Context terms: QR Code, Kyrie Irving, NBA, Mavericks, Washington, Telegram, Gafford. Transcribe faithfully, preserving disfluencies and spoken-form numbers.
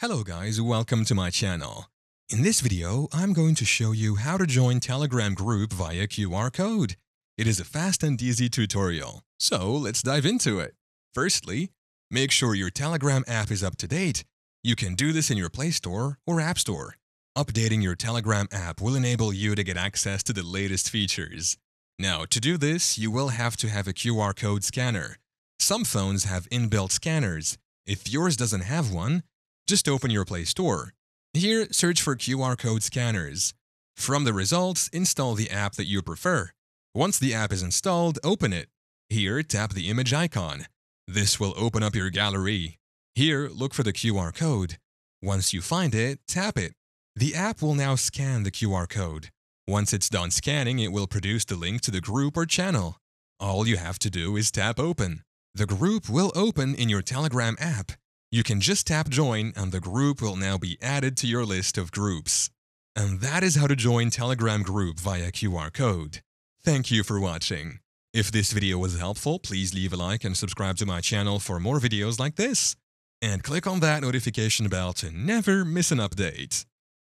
Hello guys, welcome to my channel. In this video, I'm going to show you how to join Telegram group via Q R code. It is a fast and easy tutorial, so let's dive into it. Firstly, make sure your Telegram app is up to date. You can do this in your Play Store or App Store. Updating your Telegram app will enable you to get access to the latest features. Now, to do this, you will have to have a Q R code scanner. Some phones have inbuilt scanners. If yours doesn't have one, just open your Play Store. Here, search for Q R code scanners. From the results, install the app that you prefer. Once the app is installed, open it. Here, tap the image icon. This will open up your gallery. Here, look for the Q R code. Once you find it, tap it. The app will now scan the Q R code. Once it's done scanning, it will produce the link to the group or channel. All you have to do is tap open. The group will open in your Telegram app. You can just tap join and the group will now be added to your list of groups. And that is how to join Telegram group via Q R code. Thank you for watching. If this video was helpful, please leave a like and subscribe to my channel for more videos like this. And click on that notification bell to never miss an update.